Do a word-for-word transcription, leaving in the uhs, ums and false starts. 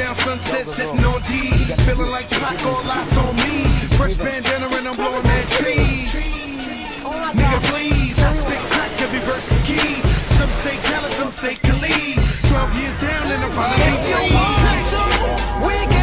down sunset, sitting on D, feeling like Paco, lots on me. Fresh bandana and I'm blowing that trees. Nigga, please, I stick crack every verse of key. Some say Khaled, some say Khalid. Twelve years down and I'm finally free.